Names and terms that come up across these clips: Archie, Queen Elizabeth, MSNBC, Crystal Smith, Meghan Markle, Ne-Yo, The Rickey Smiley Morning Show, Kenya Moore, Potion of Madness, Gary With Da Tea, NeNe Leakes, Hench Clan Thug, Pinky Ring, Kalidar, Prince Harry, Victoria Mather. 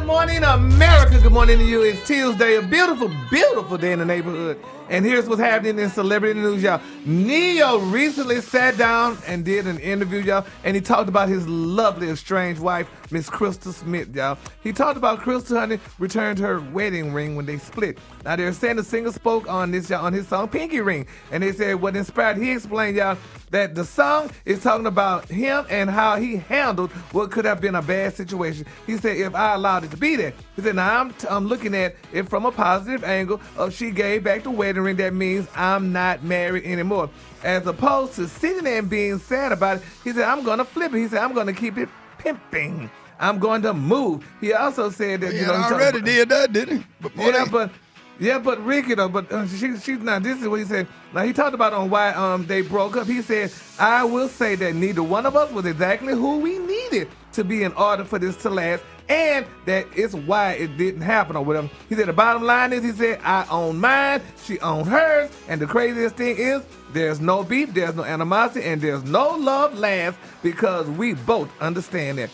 Good morning, America. Good morning to you. It's Tuesday, a beautiful, beautiful day in the neighborhood. And here's what's happening in celebrity news, y'all. Ne-Yo recently sat down and did an interview, y'all, and he talked about his lovely estranged wife, Miss Crystal Smith, y'all. He talked about Crystal, honey, returned her wedding ring when they split. Now, they're saying the singer spoke on this, y'all, on his song, Pinky Ring, and they said what inspired, he explained, y'all, that the song is talking about him and how he handled what could have been a bad situation. He said, if I allowed it to be that. He said, now I'm looking at it from a positive angle of she gave back the wedding ring. That means I'm not married anymore. As opposed to sitting there and being sad about it, he said, I'm going to flip it. He said, I'm going to keep it pimping. I'm going to move. He also said that, yeah, you know, he already did that, didn't he? Before but Ricky though, but she's not. This is what he said. Now he talked about on why they broke up. He said, I will say that neither one of us was exactly who we needed to be in order for this to last, and that is why it didn't happen or whatever. He said the bottom line is, he said, I own mine, she owned hers, and the craziest thing is there's no beef, there's no animosity, and there's no love last because we both understand that.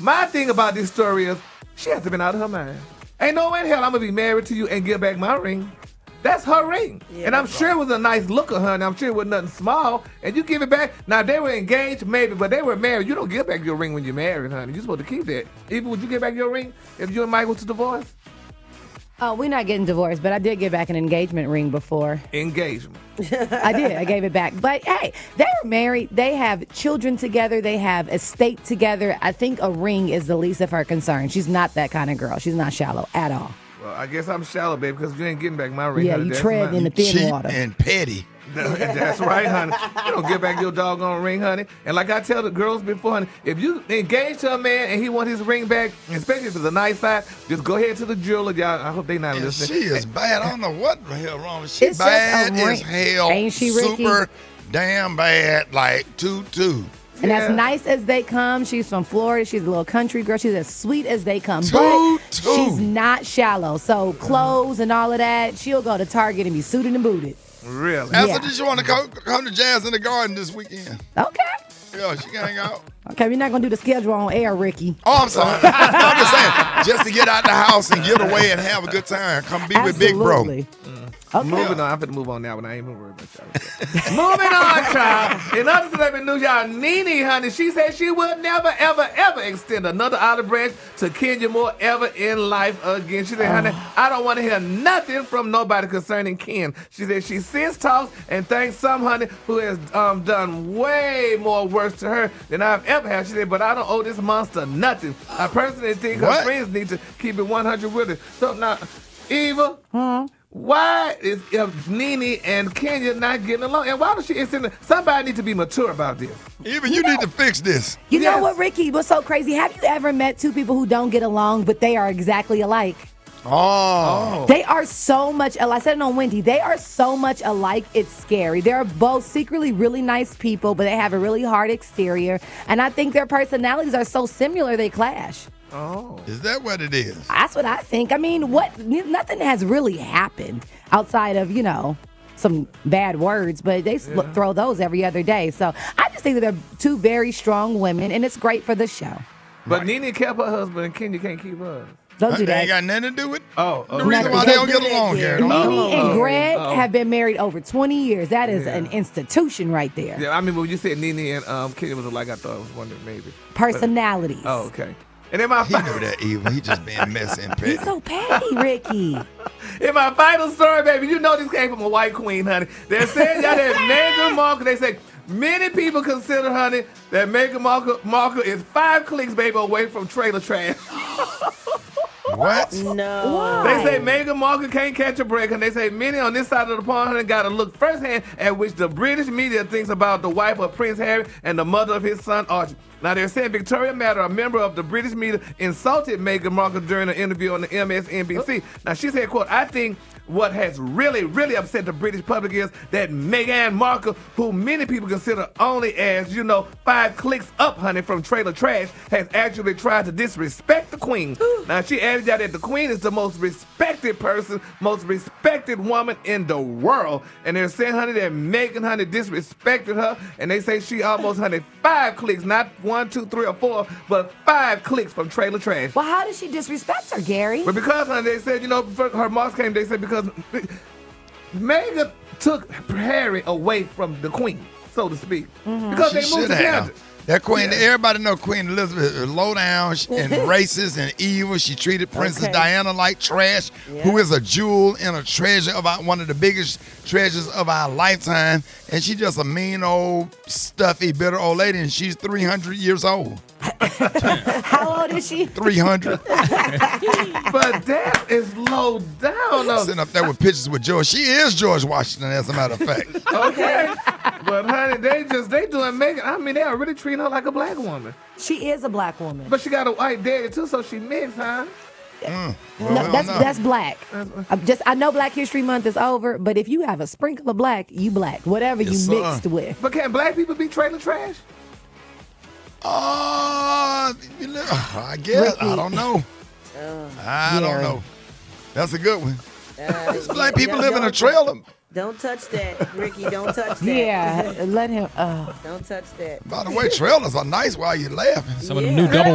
My thing about this story is she has to have been out of her mind. Ain't no way in hell I'm going to be married to you and give back my ring. That's her ring. Yeah, and I'm sure it was a nice look of her, and I'm sure it was nothing small. And you give it back. Now, they were engaged, maybe, but they were married. You don't give back your ring when you're married, honey. You're supposed to keep that. Even would you give back your ring if you and Mike was to divorce? Oh, we're not getting divorced, but I did give back an engagement ring before. Engagement. I did. I gave it back. But, hey, they were married. They have children together. They have estate together. I think a ring is the least of her concern. She's not that kind of girl. She's not shallow at all. Well, I guess I'm shallow, babe, because you ain't getting back my ring. Yeah, honey. You tread in the thin water. Cheap and petty. That's right, honey. You don't get back your doggone ring, honey. And like I tell the girls before, honey, if you engage to a man and he wants his ring back, especially if it's a nice size, just go ahead to the jeweler, y'all. I hope they not listening. She is bad. I don't know what the hell wrong with her. She's bad as hell. Ain't she, Ricky? Super damn bad, like two. And yeah. As nice as they come, she's from Florida. She's a little country girl. She's as sweet as they come. But she's not shallow. So clothes and all of that, she'll go to Target and be suited and booted. Really? That's what you want to come to Jazz in the Garden this weekend. Okay. Yeah, she can hang out. Okay, we're not going to do the schedule on air, Ricky. Oh, I'm sorry. I'm just saying, just to get out the house and get away and have a good time. Come be with Big Bro. Okay. Moving on. I'm going to move on now, but I ain't even worried about y'all. Moving on, child. In other celebrity news, y'all, NeNe, honey, she said she will never, ever, ever extend another olive branch to Kenya Moore ever in life again. She said, honey, I don't want to hear nothing from nobody concerning Ken. She said she since talks and thanks some, honey, who has done way more worse to her than I've ever had. She said, but I don't owe this monster nothing. I personally think her friends need to keep it 100 with her. So now, Eva, why is NeNe and Kenya not getting along? And why does she insist? Somebody needs to be mature about this. Even you need to fix this. You know what, Ricky? What's so crazy? Have you ever met two people who don't get along, but they are exactly alike? Oh. They are so much alike. I said it on Wendy. They are so much alike, it's scary. They're both secretly really nice people, but they have a really hard exterior. And I think their personalities are so similar, they clash. Oh. Is that what it is? That's what I think. I mean, nothing has really happened outside of, you know, some bad words, but they throw those every other day. So I just think that they're two very strong women, and it's great for the show. But NeNe kept her husband, and Kenya can't keep hers. Don't do that. They ain't got nothing to do with the reason why they don't get along, Gary. NeNe and Greg have been married over 20 years. That is an institution right there. Yeah, I mean, when you said NeNe and Kenya was alike, I thought I was wondering maybe. Personalities. But, okay. And in my know that evil. He just being messy and petty. He's so petty, Ricky. In my final story, baby, you know this came from a white queen, honey. They're saying y'all that Meghan Markle. They say many people consider, honey, that Meghan Markle is 5 clicks, baby, away from trailer trash. What? No. Why? They say Meghan Markle can't catch a break, and they say many on this side of the pond, honey, got to look firsthand at which the British media thinks about the wife of Prince Harry and the mother of his son, Archie. Now, they're saying Victoria Mather, a member of the British media, insulted Meghan Markle during an interview on the MSNBC. Now, she said, quote, I think What has really, really upset the British public is that Meghan Markle, who many people consider only as, you know, 5 clicks up, honey, from trailer trash, has actually tried to disrespect the Queen. Now, she added that the Queen is the most respected person, most respected woman in the world. And they're saying, honey, that Meghan, honey, disrespected her. And they say she almost, honey, 5 clicks, not 1, 2, 3, or 4, but 5 clicks from trailer trash. Well, how did she disrespect her, Gary? Well, because, honey, they said, you know, her marks came, they said, because Meghan took Harry away from the Queen, so to speak, because she they moved together. That Queen, everybody know Queen Elizabeth is low down and racist and evil. She treated Princess Diana like trash, who is a jewel and a treasure of our, one of the biggest treasures of our lifetime. And she's just a mean old, stuffy, bitter old lady, and she's 300 years old. How old is she? 300. But that is low down. I'm sitting up there with pictures with George. She is George Washington, as a matter of fact. Okay. But, honey, they doing Meghan. I mean, they are really treating her like a black woman. She is a black woman. But she got a white daddy, too, so she mixed, huh? Well, no, that's black. Just I know Black History Month is over, but if you have a sprinkle of black, you black. Whatever you mixed with. But can black people be trailer trash? I guess. Ricky. I don't know. I don't know. That's a good one. It's black people live in a trailer. Don't touch that, Ricky. Don't touch that. Yeah, let him. Don't touch that. By the way, trailers are nice while you're laughing. Some of them new double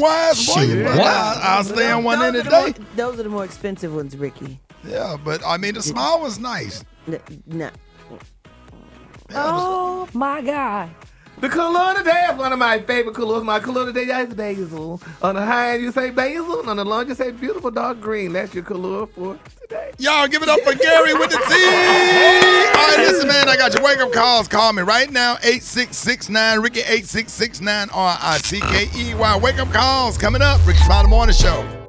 wides. I'll stay on one any day. Those are the more expensive ones, Ricky. Yeah, but I mean, the small one's nice. No. Oh, my God. The color today is one of my favorite colors. My color today is basil. On the high end, you say basil. On the low end, you say beautiful dark green. That's your color for today. Y'all, give it up for Gary with the tea. All right, listen, man, I got your wake-up calls. Call me right now, 8669-RICKY, 8669-RICKEY. Wake-up calls coming up. Rickey Smiley Morning Show.